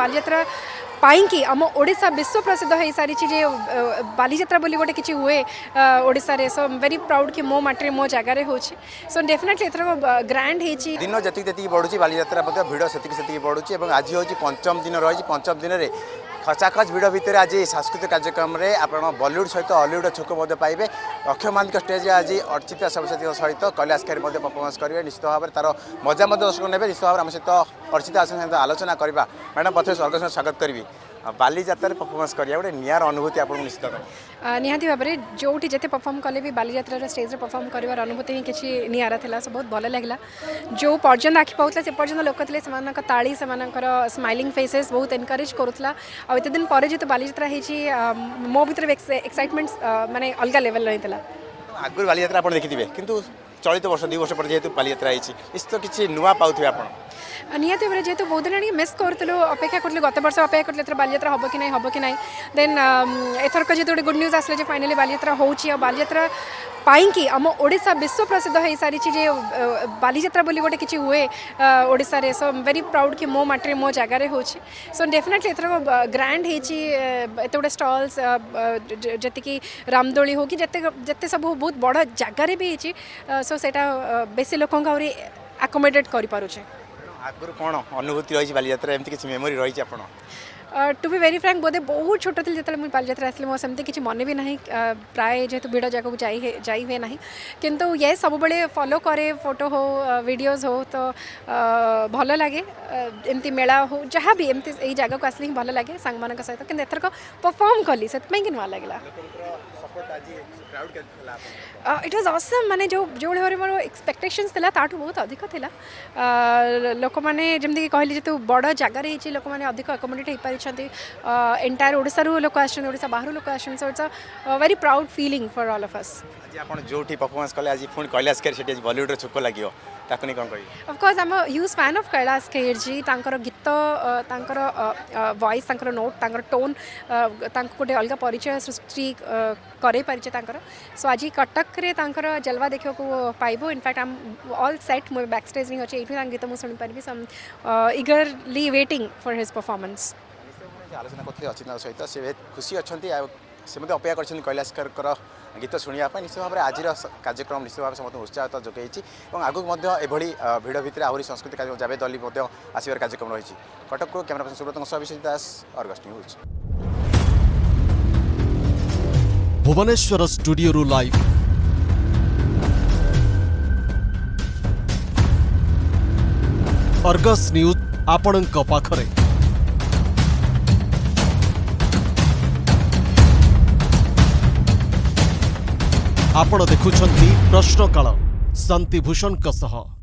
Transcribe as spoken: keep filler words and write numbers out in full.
बालीयात्रा पाई आम ओडिशा विश्व प्रसिद्ध हो सारी जे बालीयात्रा गोटे किसी हुए ओडिशा रे। सो वेरी प्राउड कि मो मटे मो जगार हो। सो डेफिनेटली एथर ग्रांड हो दिन जी जी बढ़ुची बालीयात्रा भिड़ से बढ़ुची। आज हूँ पंचम दिन रही। पंचम दिन में खचाखच भिड़ भितर आज सांस्कृतिक कार्यक्रम में आप बॉलीवुड सहित हॉलीवुड छक पाइबे। अक्षय महांत स्टेज आज अर्चिता साहू सहित कैलाश खेर परफॉर्मेंस करेंगे। निश्चित भाव में तार मजा मत दर्शक ने। निश्चित भाव में आम सहित अर्चिता साहू सहित आलोचना करवा। मैडम पथ अर्गस न्यूज स्वागत करी। बालीयात्रा परफॉर्मेंस करिया गोटे नियार अनुभूति आपको निश्चित निहाती भाव में जोटी जिते परफॉर्म कले भी बालीयात्रा स्टेज रे परफॉर्म कर अनुभूति ही किसी नियारा था। सो बहुत भल लगे। जो पर्यटन आखि पाला से पर्यटन लोक थे ताड़ी से स्माइलिंग फेसेस बहुत एनकरेज करूला। आते दिन पर जो बालीयात्रा होती मो भर एक्साइटमेंट माने अलग लेवल रही है। आगुरी बालीयात्रा आप देखिए कि चलित वर्ष दु वर्ष पर जेहतु बालीयात्रा तो किसी नुआ पाथे आप निहत भाव में जेहतु बहुत दिन मिस करूँ अपेक्षा करूँ गत वर्ष अपेक्षा करूँ एथर बालीयात्रा हम कि नहीं हम कि नहीं देन एथरक जो गोटे गुड न्यूज आसला जे फाइनाली बालीयात्रा होउची। आ बालीयात्रा पाई आम ओडिशा विश्व प्रसिद्ध हो सारी जे बालीयात्रा गोटे किसी हुए ओडिशा रे। सो वेरी प्राउड कि मो मटे मो जगार हो। सो डेफिनेटली एथर ग्रांड होते स्टल्स जी रामदोली हो कि जिते सब बहुत बड़ जगार भी हो। सो सेटा बेसी लोक आहरी आकोमोडेट कर पारे। आगुरी कौन अनुभूति रही बालीयात्रा एमती किसी मेमोरी रही आप टू बी वेरी फ्रैंक बोधे बहुत छोट थी जिते बालीयात्रा आसली मोर सेमती किसी मन भी नहीं प्राय जेहतु भिड़ जगह जाई हुए ना किंतु ये सब फॉलो करे फोटो हो वीडियोस हो तो भल लगे। एमती मेला हो जहाँ भी एमती यही जगह को आसली भल लगे सांग मान सहित कि एथरक परफॉर्म कली से नुआ लगला। इट वाज ऑसम माने जो जो भाव में मोर एक्सपेक्टेशंस थिला ताठू बहुत अधिक थिला। लोक मैंने जमी कहली जेतु बड़ जगार होती लोक मैंने अधिक अकोमोडेट हो पारिछंती। एंटायर ओडिशारू लोक आछन ओडिशा बाहर लोक आछन। So it's a very proud feeling for all of us. आज आपण जोठी परफॉर्मेंस कले आज फोन कैलाश खेर सेठी बॉलीवुड रे छुक लागियो ताको नै कोन कहि। Of course I am a huge fan of Kailash Kher ji. तांकर गीत तांकर वॉइस तांकर नोट तांकर टोन तांको गोटे अलग परिचय सृष्टि करे परिचय तांकर। सो आज कटक रे तांकर जलवा देखियो को पाइबो। In fact I am all set मो बैक स्टेज नि होचे एठु तांक गीत मु सुनि परबी। Some eagerly waiting for his performance. आलोचना करते अर्चिता सहित से खुशी अच्छा से मत अपेक्षा कर कैलाश खेर गीत शुणापी। निश्चित भाव में आज कार्यक्रम निश्चित भाव समस्त उत्साहता जोगाई और आगू एभली भिड़ भितर आहरी सांस्कृतिक कार्यक्रम जावेद दली आसवर कार्यक्रम रही। Cuttack camera person Subrat Biswajit Das, Argus news. Bhubaneswar studio live Argus news आपण पाखरे। आपण देखुछंती प्रश्नकाल शांतिभूषण सह।